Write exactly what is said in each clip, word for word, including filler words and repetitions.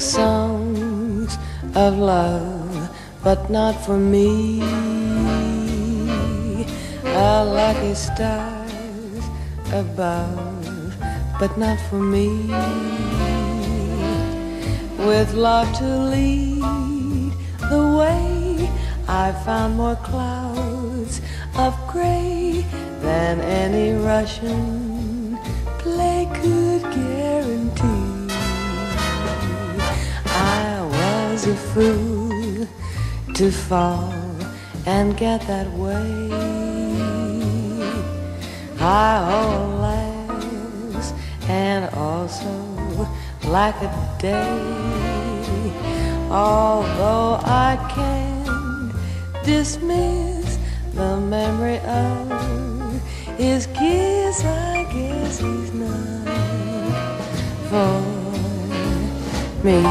sing songs of love, but not for me. Our lucky stars above, but not for me. With love to lead the way, I found more clouds of gray than any Russian play could guarantee. I was a fool to fall and get that way. I all laughs and also lack a day. Although I can't dismiss the memory of his kiss, I guess he's not for me.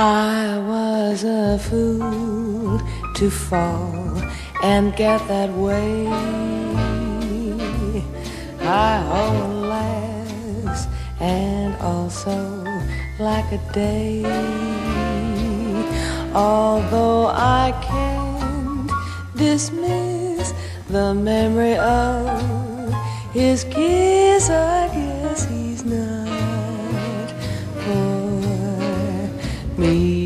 I was a fool to fall and get that way. I owe less and also like a day. Although I can't dismiss the memory of his kiss, I guess he's not for me.